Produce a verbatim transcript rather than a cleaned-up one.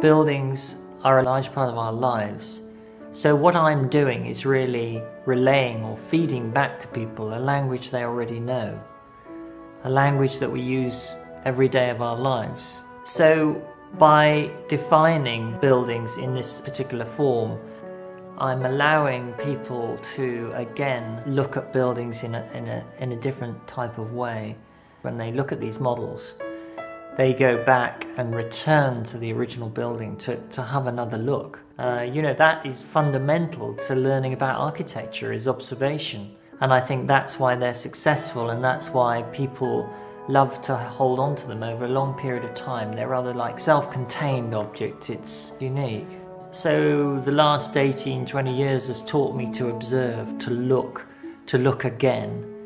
buildings are a large part of our lives. So what I'm doing is really relaying or feeding back to people a language they already know, a language that we use every day of our lives. So by defining buildings in this particular form, I'm allowing people to again look at buildings in a, in a, in a different type of way. When they look at these models, they go back and return to the original building to, to have another look. Uh, you know, that is fundamental to learning about architecture, is observation. And I think that's why they're successful, and that's why people love to hold on to them over a long period of time. They're rather like self-contained objects, it's unique. So the last eighteen, twenty years has taught me to observe, to look, to look again.